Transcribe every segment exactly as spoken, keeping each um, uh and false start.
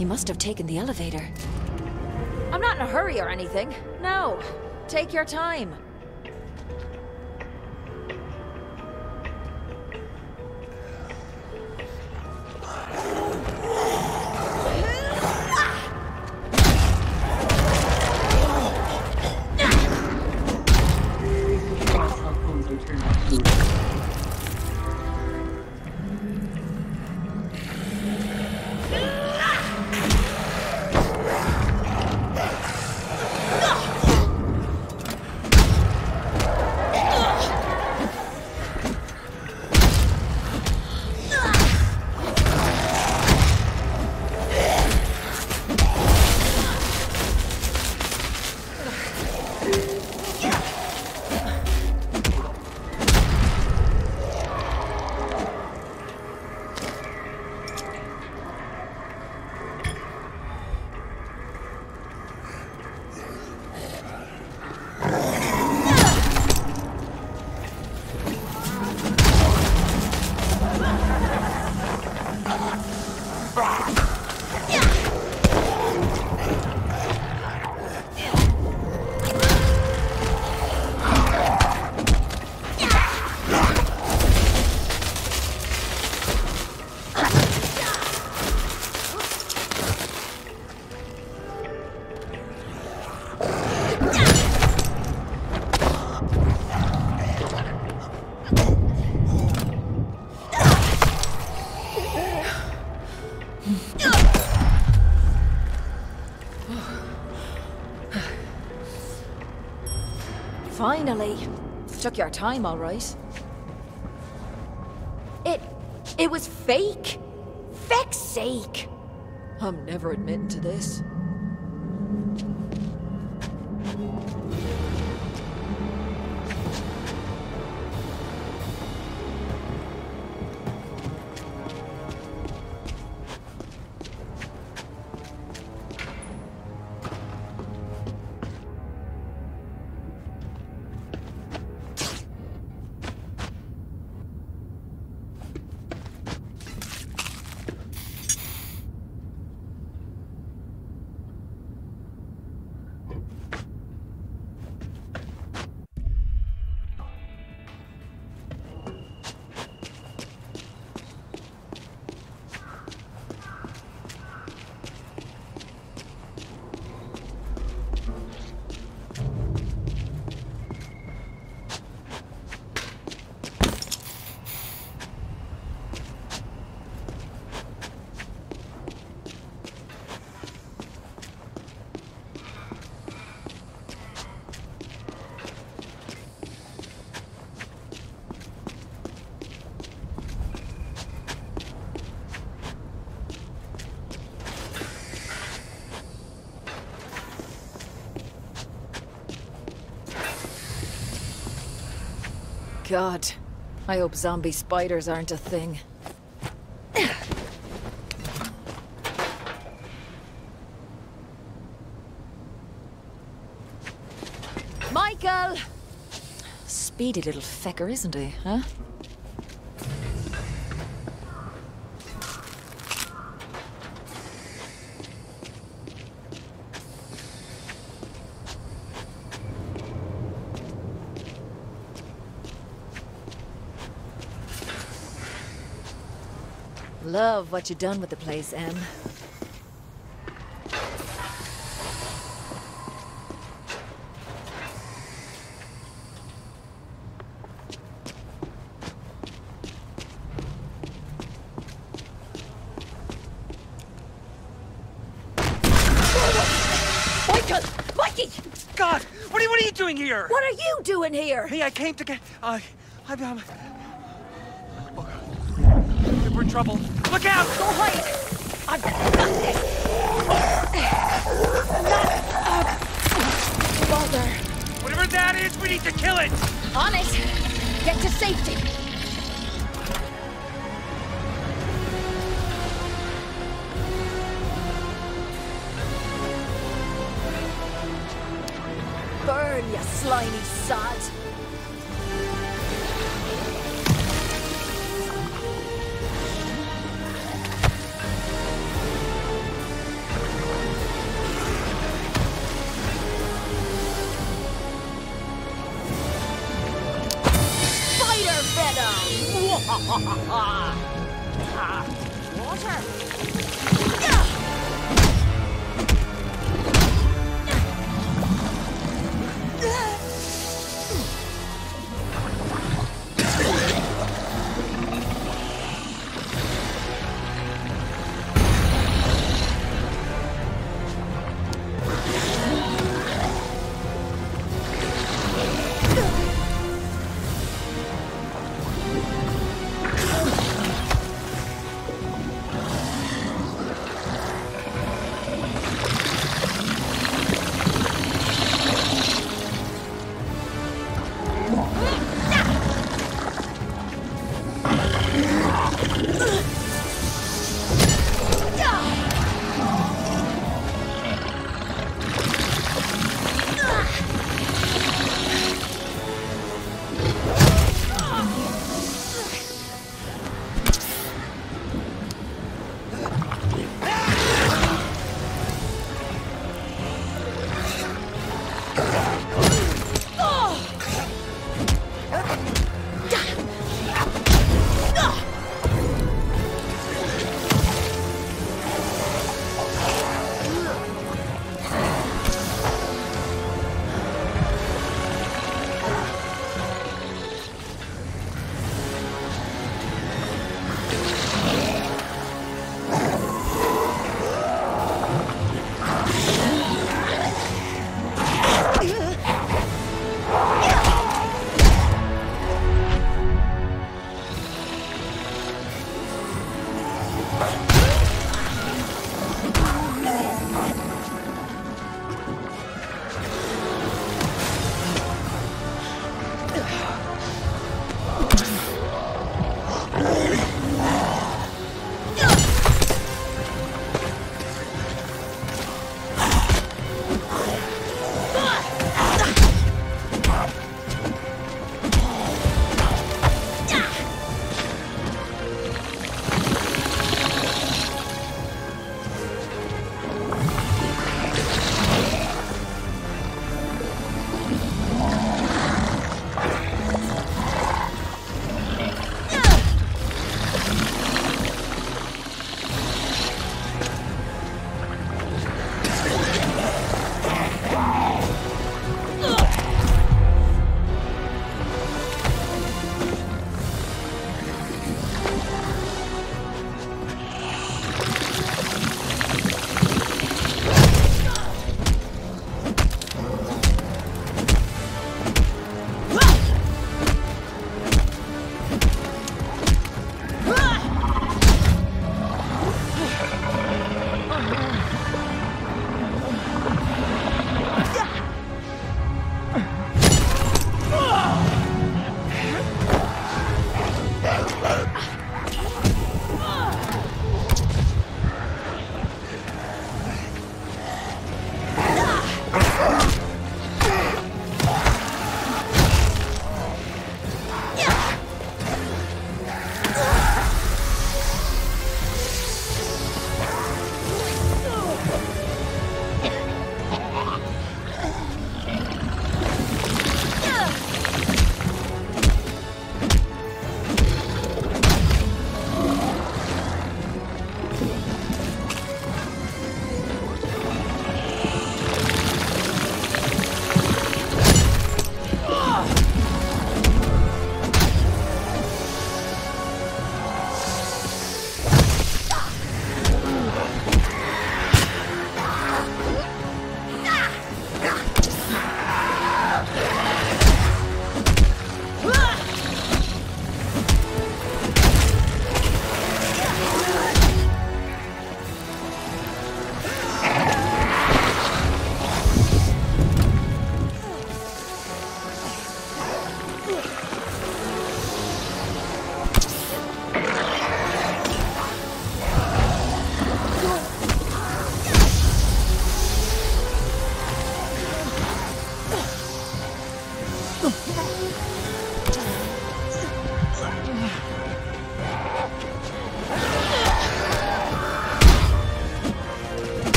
He must have taken the elevator. I'm not in a hurry or anything. No. Take your time. Finally. Took your time, all right. It... it was fake? Feck's sake! I'm never admitting to this. God, I hope zombie spiders aren't a thing. Michael! Speedy little fecker, isn't he, huh? Love what you done with the place, Em. Michael! Mikey! God! What are, what are you doing here? What are you doing here? Me, I came to get... I... I... I'm... We're in trouble. Look out! Go hide! I've got this! Not a bother. Whatever that is, we need to kill it! On it! Get to safety! Burn, you slimy sod! Ah, ah, water.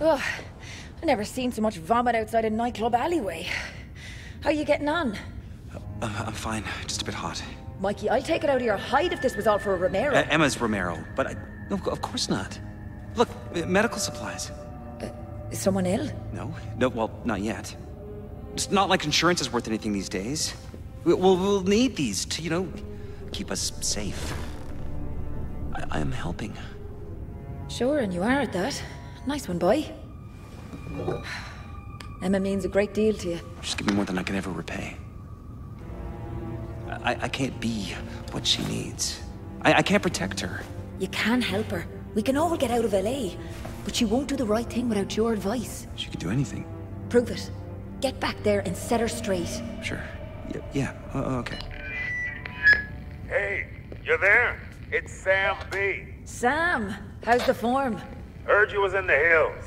Ugh, I've never seen so much vomit outside a nightclub alleyway. How are you getting on? Uh, I'm fine, just a bit hot. Mikey, I'll take it out of your hide if this was all for a Romero. Uh, Emma's Romero, but I, no, of course not. Look, uh, medical supplies. Uh, is someone ill? No, no, well, not yet. It's not like insurance is worth anything these days. We'll, we'll need these to, you know, keep us safe. I, I am helping. Sure, and you are at that. Nice one, boy. Emma means a great deal to you. Just give me more than I can ever repay. I, I can't be what she needs. I, I can't protect her. You can help her. We can all get out of L A. But she won't do the right thing without your advice. She could do anything. Prove it. Get back there and set her straight. Sure. Yeah, yeah. Uh, okay. Hey, you there? It's Sam B. Sam, how's the form? Heard you was in the hills.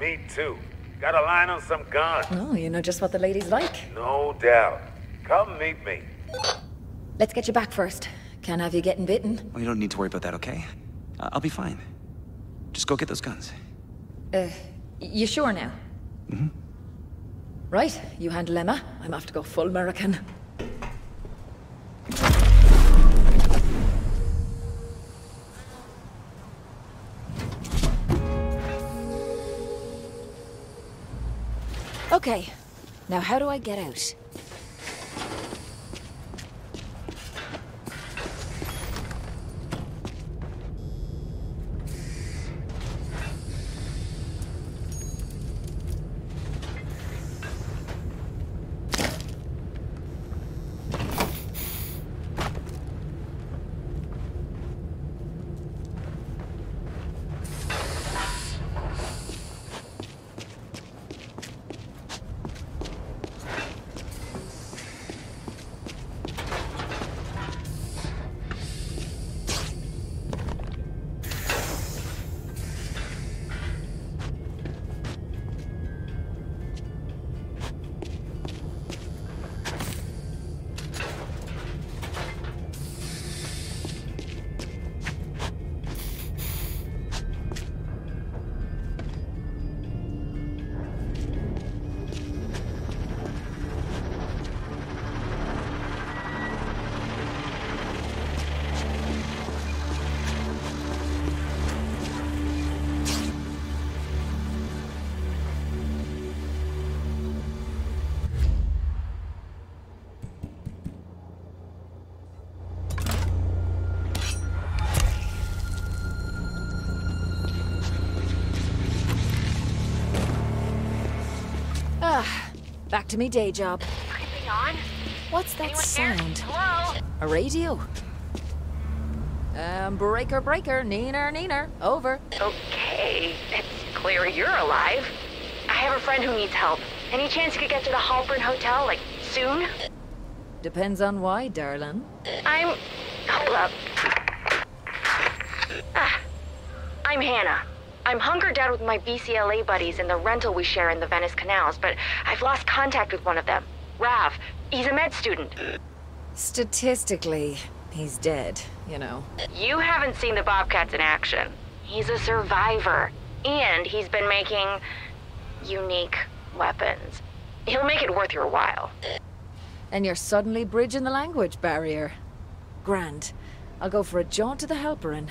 Me too. Got a line on some guns. Oh, you know just what the lady's like. No doubt. Come meet me. Let's get you back first. Can't have you getting bitten. Well, you don't need to worry about that, okay? I'll be fine. Just go get those guns. Uh, you sure now? Mm-hmm. Right, you handle Emma. I'm off to go full American. Okay, now how do I get out? Back to me day job. Creeping on. What's that Anyone sound? Hello? A radio. Um, breaker, breaker, neener, neener, over. Okay, it's clear you're alive. I have a friend who needs help. Any chance you could get to the Halperin Hotel, like, soon? Depends on why, darling. I'm... Hold up. Ah, I'm Hannah. I'm hunkered down with my U C L A buddies in the rental we share in the Venice Canals, but I've lost contact with one of them. Rav, he's a med student. Statistically, he's dead, you know. You haven't seen the Bobcats in action. He's a survivor, and he's been making unique weapons. He'll make it worth your while. And you're suddenly bridging the language barrier. Grand. I'll go for a jaunt to the Halperin.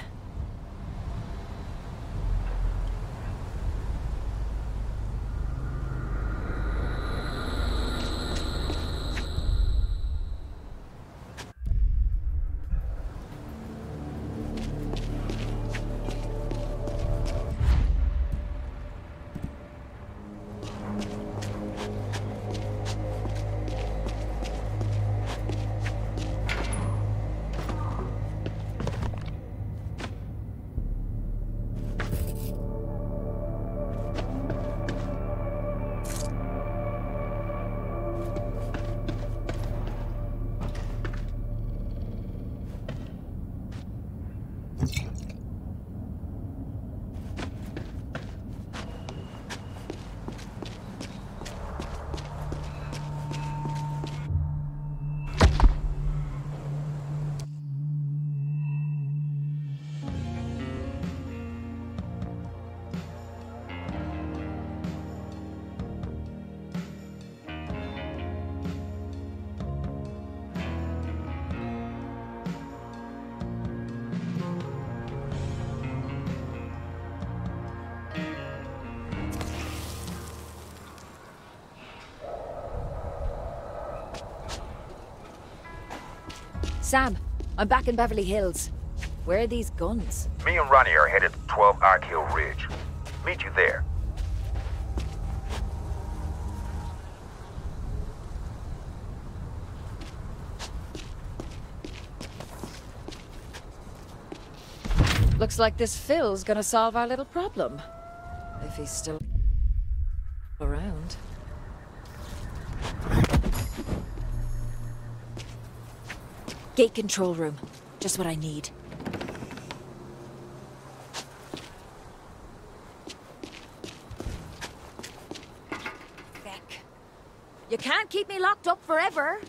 Sam, I'm back in Beverly Hills. Where are these guns? Me and Ronnie are headed to twelve Arc Hill Ridge. Meet you there. Looks like this Phil's gonna solve our little problem. If he's still around. Gate control room. Just what I need. Beck. You can't keep me locked up forever.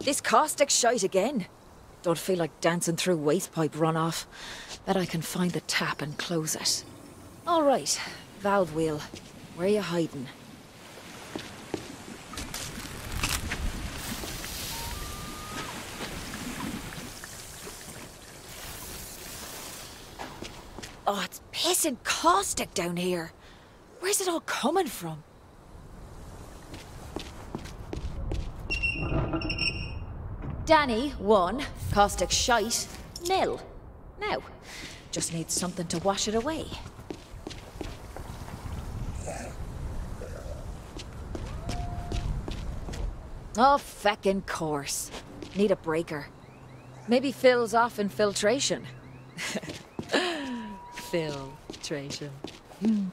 This caustic shite again. Don't feel like dancing through waste pipe runoff. Bet I can find the tap and close it. All right, valve wheel. Where are you hiding? Oh, it's pissing caustic down here. Where's it all coming from? Danny, one. Caustic shite, nil. Now, just need something to wash it away. Oh, feckin' course. Need a breaker. Maybe Phil's off in filtration. Filtration. Hmm.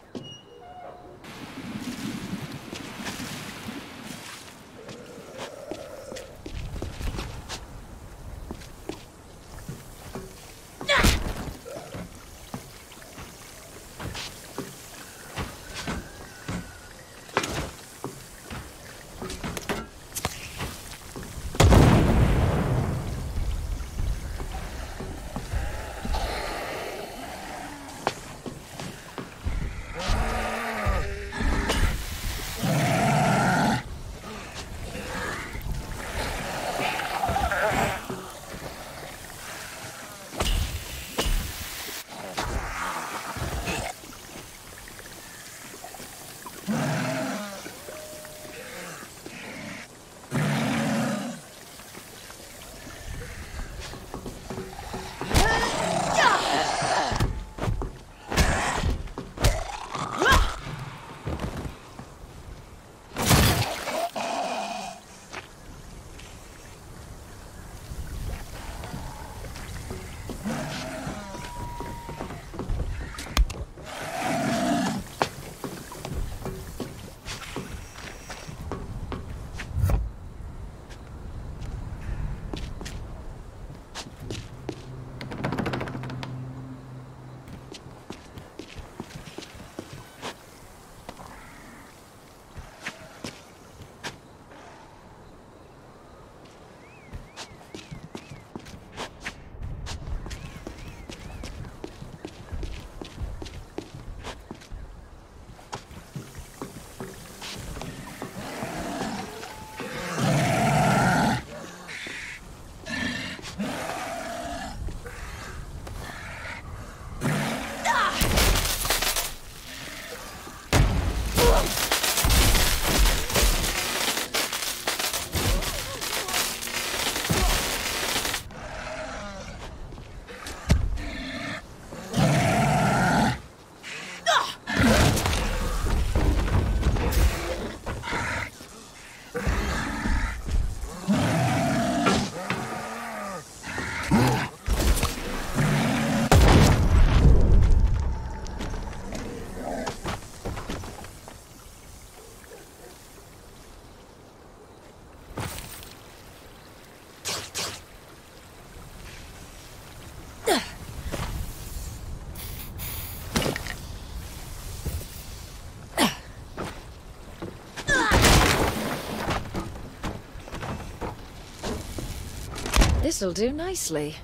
This'll do nicely.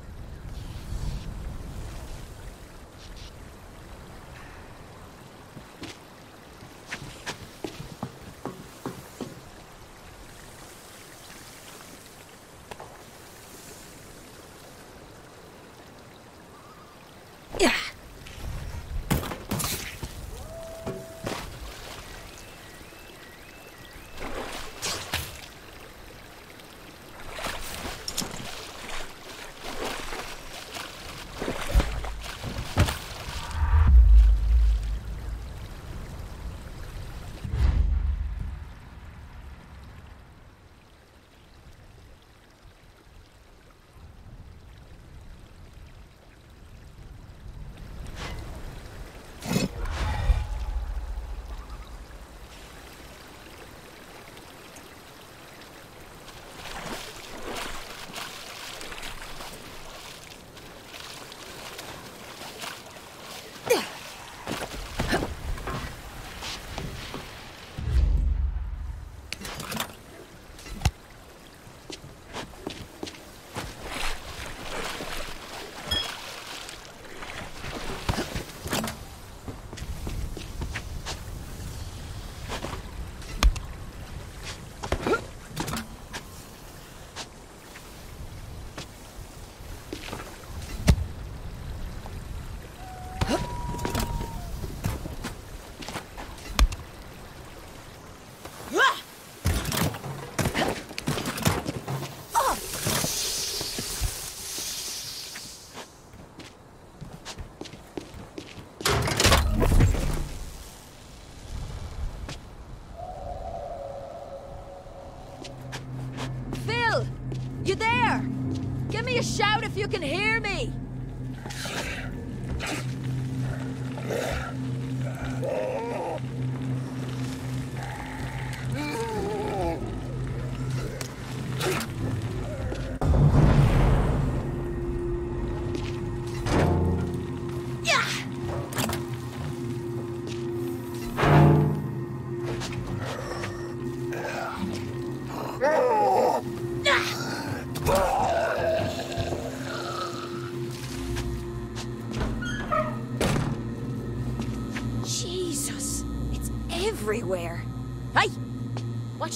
You can hear me!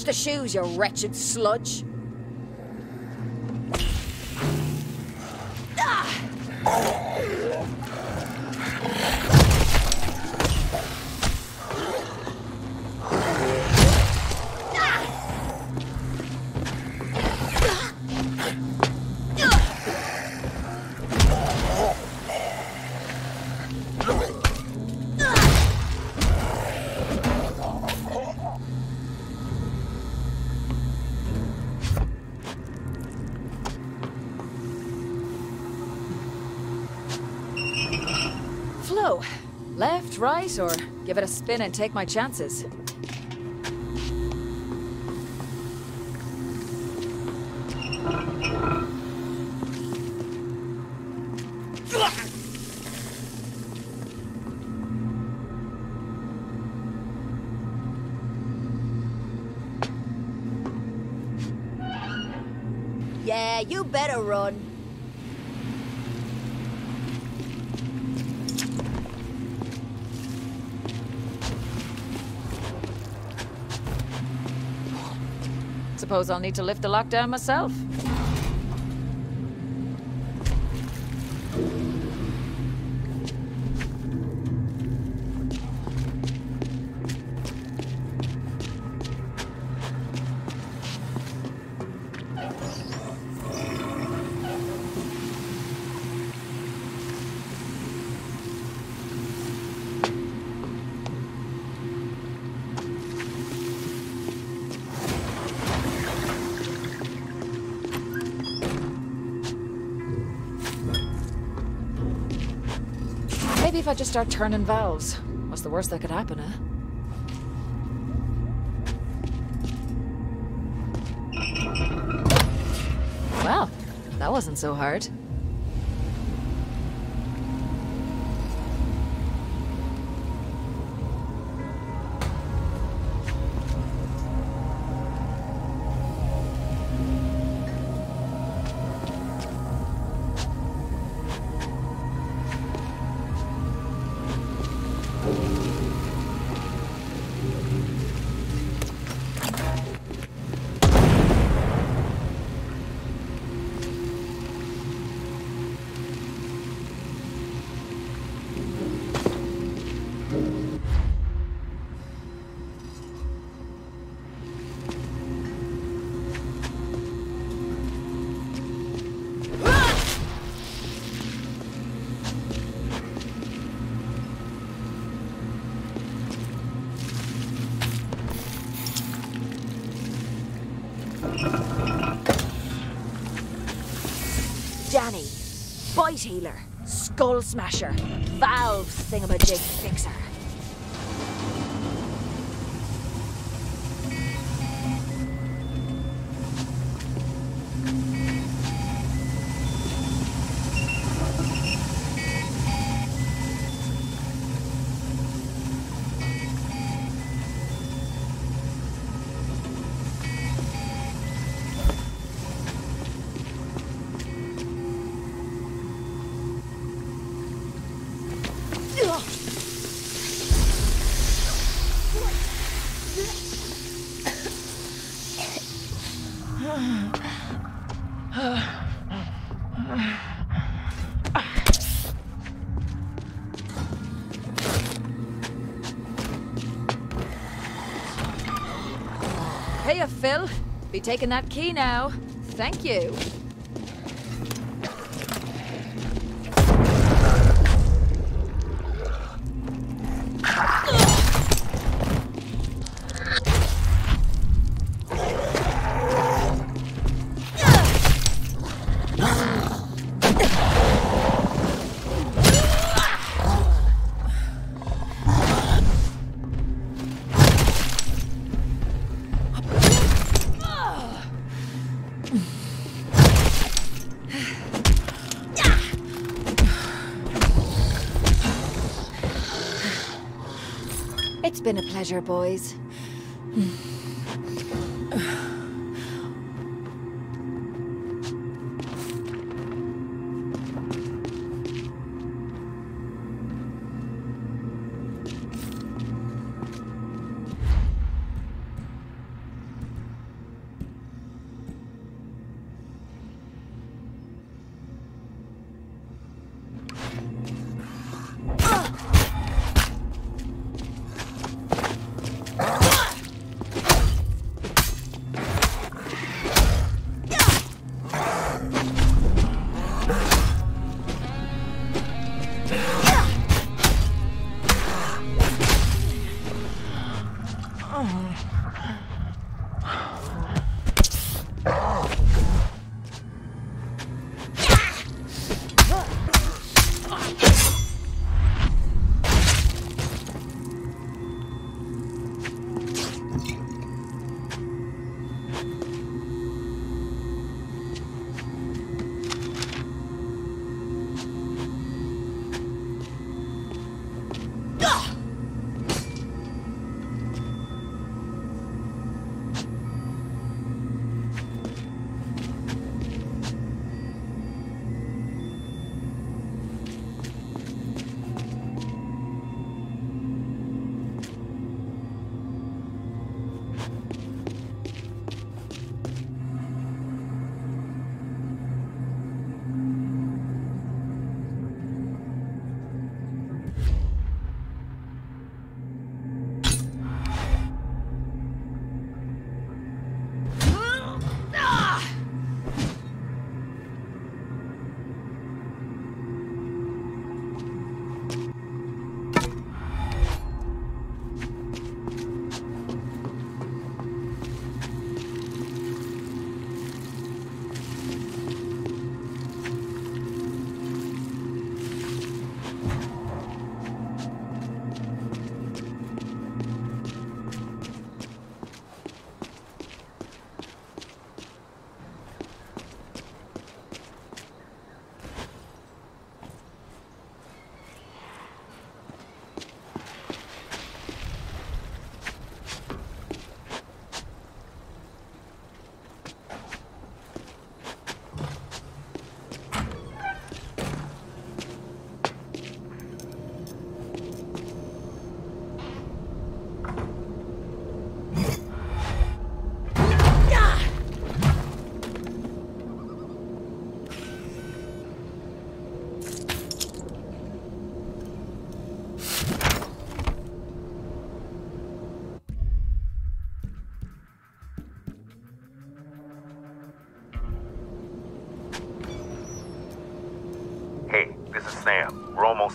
The shoes, you wretched sludge. Right, or give it a spin and take my chances. Yeah, you better run. Suppose I'll need to lift the lockdown myself. If I just start turning valves, what's the worst that could happen, eh? Well, that wasn't so hard. Danny, bite healer, skull smasher, valve thingamajig fixer. Hiya, Phil. Be taking that key now. Thank you. It's been a pleasure, boys.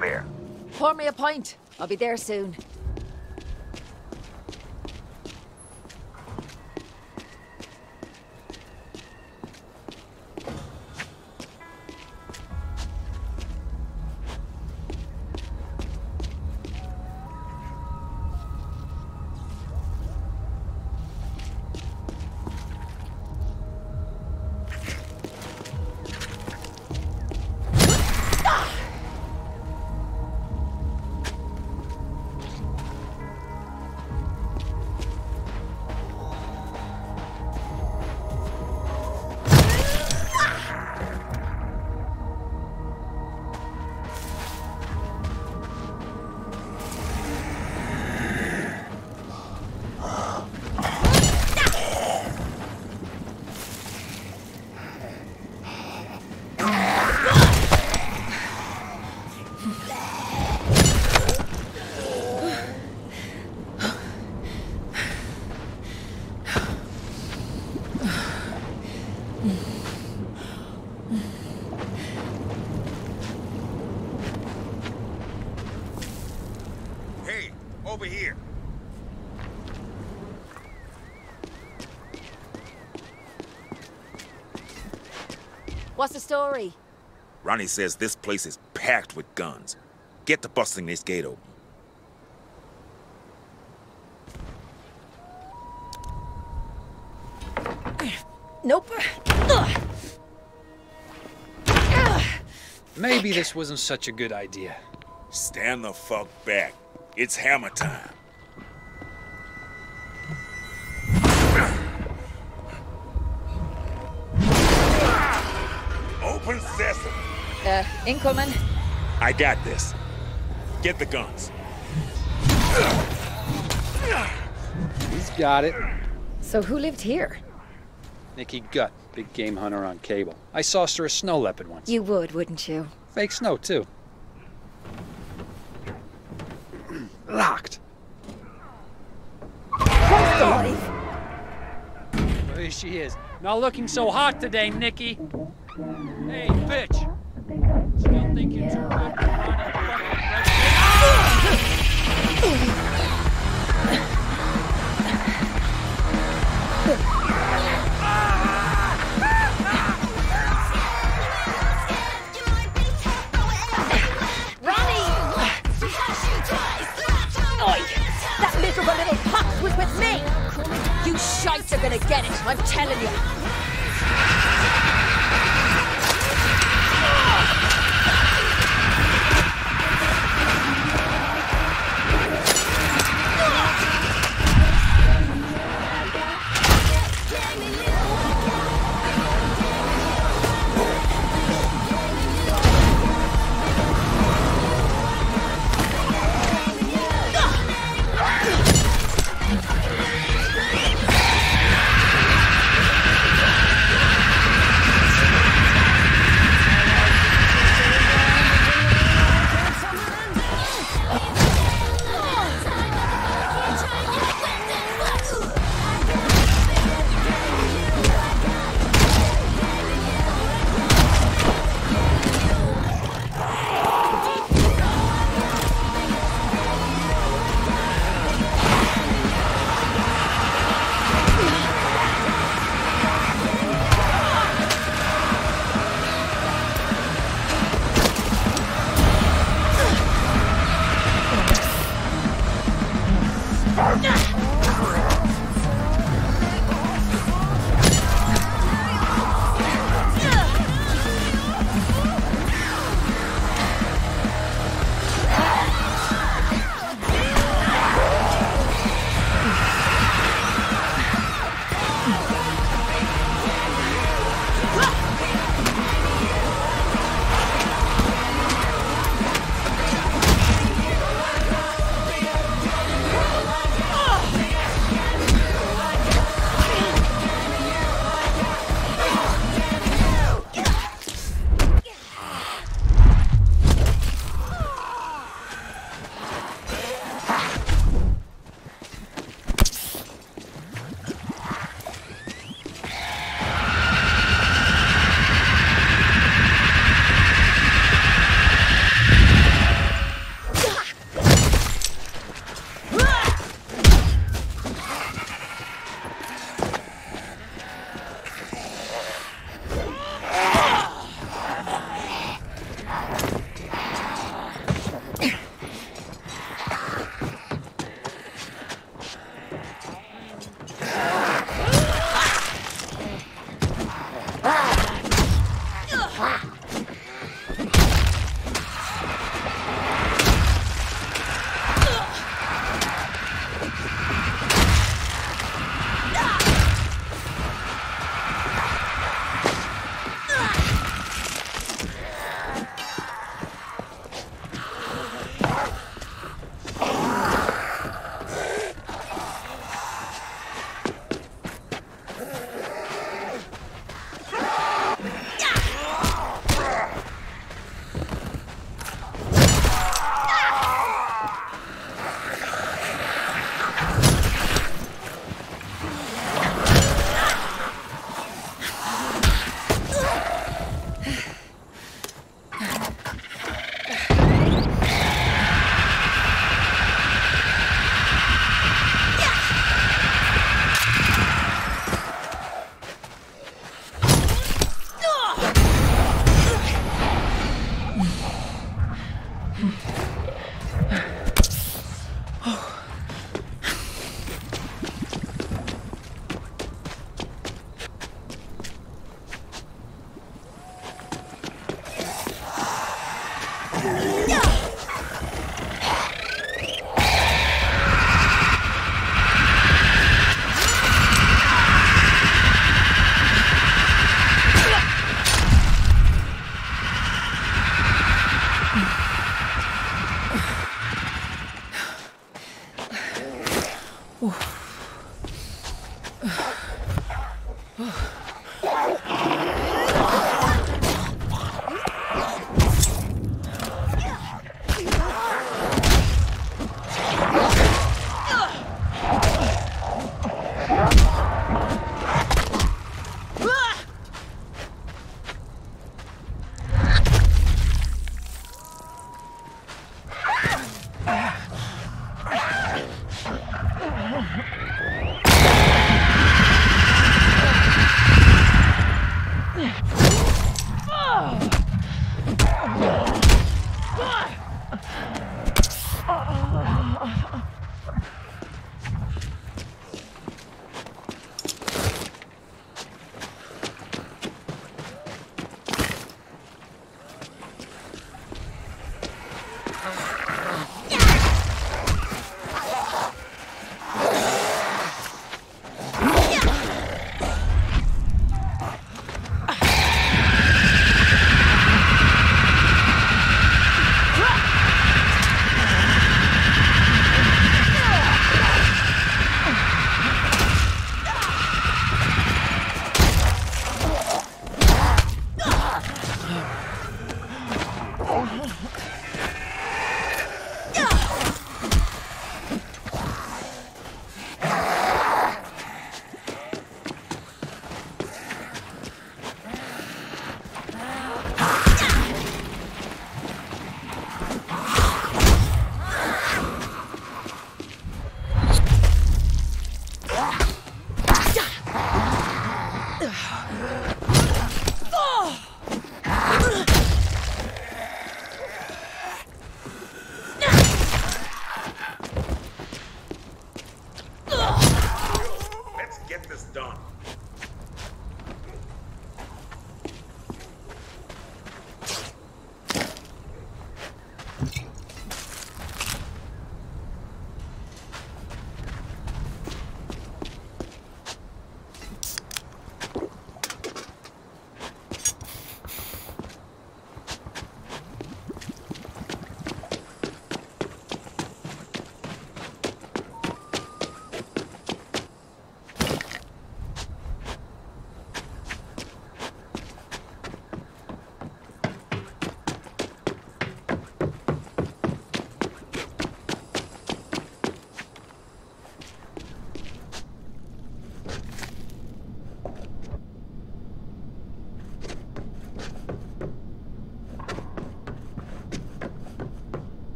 There. Pour me a pint. I'll be there soon. over here. What's the story? Ronnie says this place is packed with guns. Get to busting this gate open. Nope. Maybe this wasn't such a good idea. Stand the fuck back. It's hammer time. Open sesame. Uh, incoming. I got this. Get the guns. He's got it. So who lived here? Nikki Gut, big game hunter on cable. I sauced her a snow leopard once. You would, wouldn't you? Fake snow, too. Locked. What the? Well, here she is. Not looking so hot today, Nikki. Hey, bitch. Still think you're too good to find a fucking president? Miserable little pups was with me! You shites are gonna get it, I'm telling you!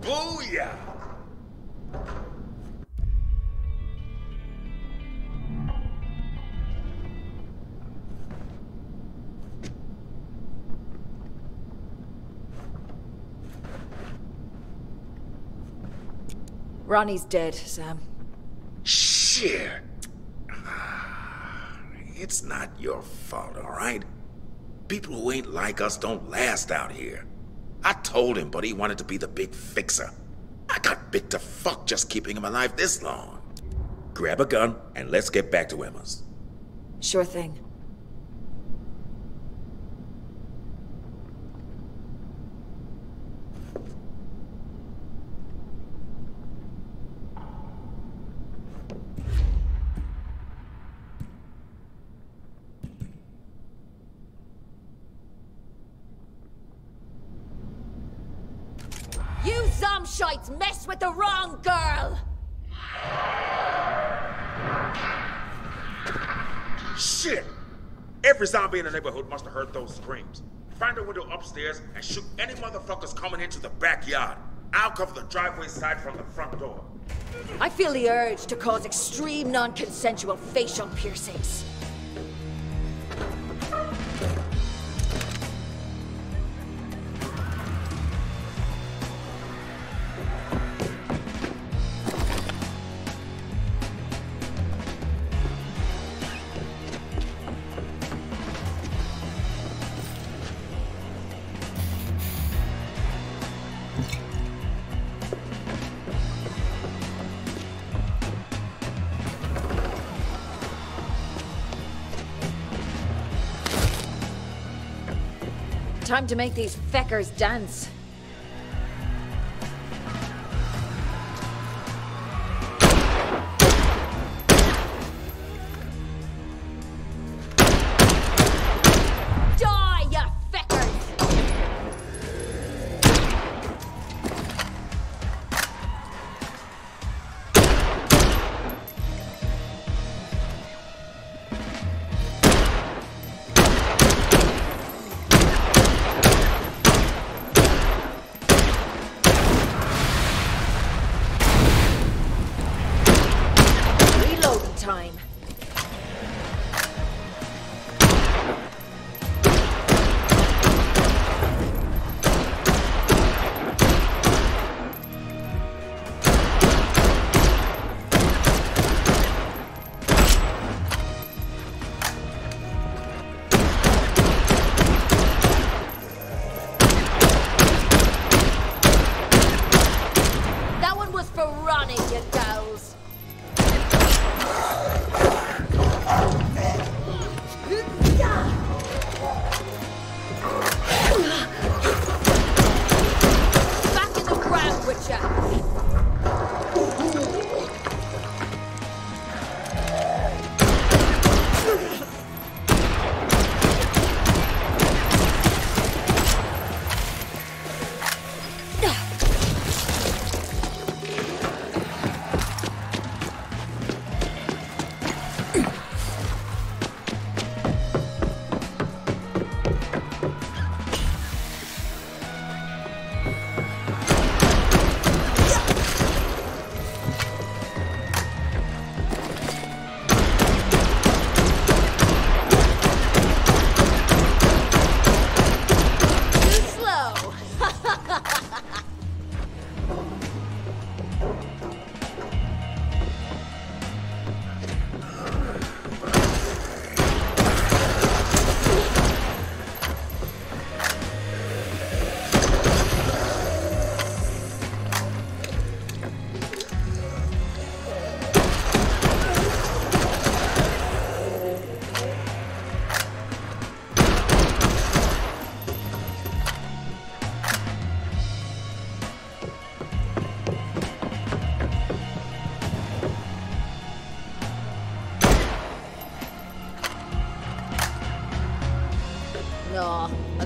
Booyah! Ronnie's dead, Sam. Shit! It's not your fault, all right? People who ain't like us don't last out here. I told him, but he wanted to be the big fixer. I got bit to fuck just keeping him alive this long. Grab a gun, and let's get back to Emma's. Sure thing. Shites mess with the wrong girl! Shit! Every zombie in the neighborhood must have heard those screams. Find a window upstairs and shoot any motherfuckers coming into the backyard. I'll cover the driveway side from the front door. I feel the urge to cause extreme non-consensual facial piercings. Time to make these feckers dance.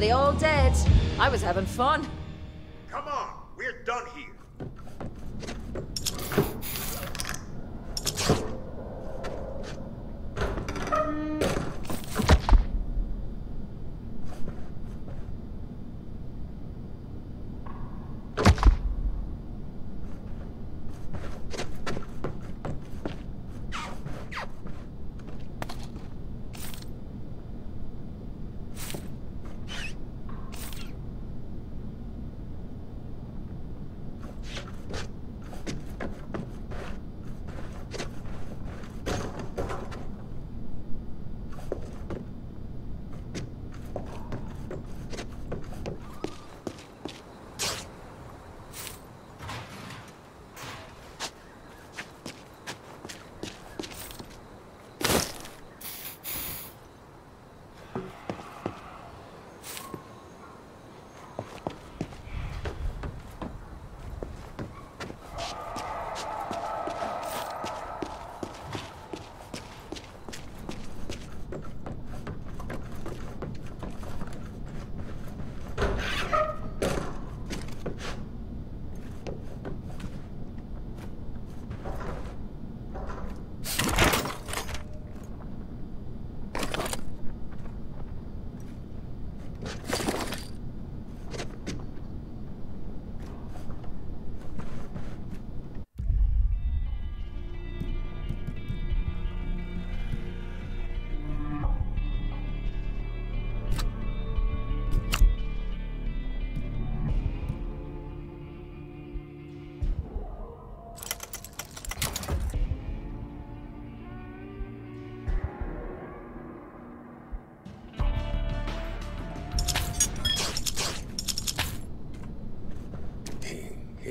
They all dead. I was having fun. Come on, we're done here.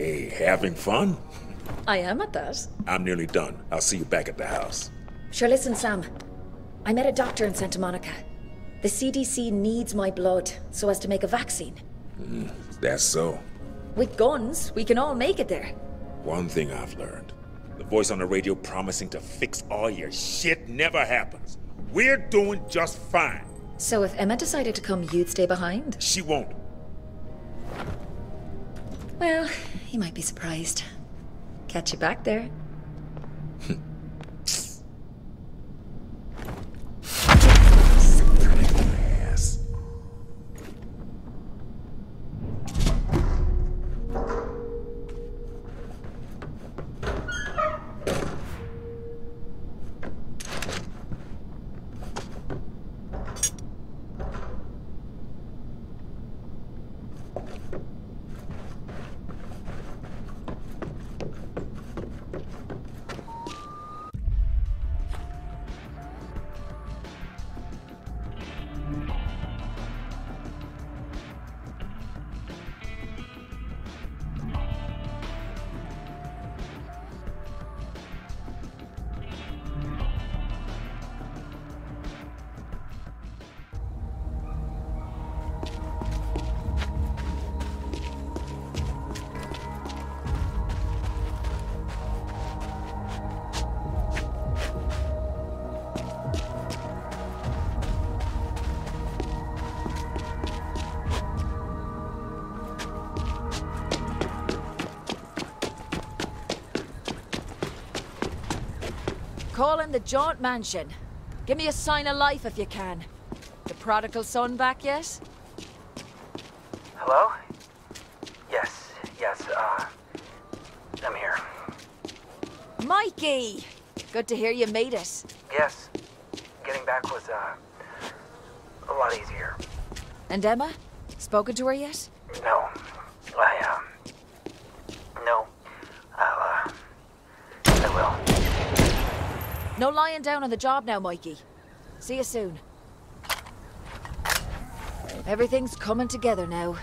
Hey, having fun? I am at that. I'm nearly done. I'll see you back at the house. Sure, listen, Sam. I met a doctor in Santa Monica. The C D C needs my blood so as to make a vaccine. Mm, that's so. With guns, we can all make it there. One thing I've learned. The voice on the radio promising to fix all your shit never happens. We're doing just fine. So if Emma decided to come, you'd stay behind? She won't. Well, you might be surprised. Catch you back there. Call in the Jaunt Mansion. Give me a sign of life if you can. The prodigal son back yet? Hello? Yes, yes, uh... I'm here. Mikey! Good to hear you made it. Yes. Getting back was, uh... a lot easier. And Emma? Spoken to her yet? No. I, um... No. I'll, uh... I will. No lying down on the job now, Mikey. See you soon. Everything's coming together now.